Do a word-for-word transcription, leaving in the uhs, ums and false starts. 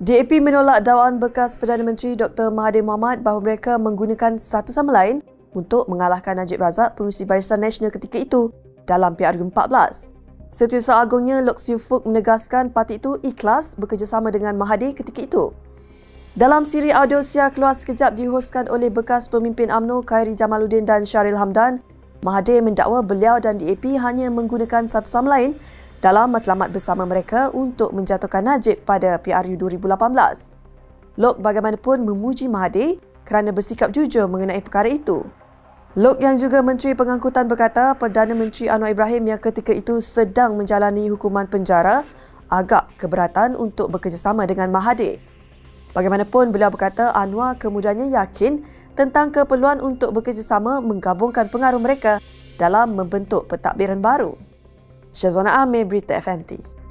D A P menolak dakwaan bekas Perdana Menteri Doktor Mahathir Mohamad bahawa mereka menggunakan satu sama lain untuk mengalahkan Najib Razak, pengurusi Barisan Nasional ketika itu dalam P R U empat belas. Setiausaha Agungnya Loke Siew Fook menegaskan parti itu ikhlas bekerjasama dengan Mahathir ketika itu. Dalam siri audio Siakap Keluar Sekejap dihoskan oleh bekas pemimpin U M N O Khairi Jamaluddin dan Syaril Hamdan, Mahathir mendakwa beliau dan D A P hanya menggunakan satu sama lain dalam matlamat bersama mereka untuk menjatuhkan Najib pada P R U dua ribu lapan belas. Loke bagaimanapun memuji Mahathir kerana bersikap jujur mengenai perkara itu. Loke yang juga Menteri Pengangkutan berkata Perdana Menteri Anwar Ibrahim yang ketika itu sedang menjalani hukuman penjara agak keberatan untuk bekerjasama dengan Mahathir. Bagaimanapun, beliau berkata Anwar kemudiannya yakin tentang keperluan untuk bekerjasama menggabungkan pengaruh mereka dalam membentuk pentadbiran baru. Syazwana Ameh, Brita F M T.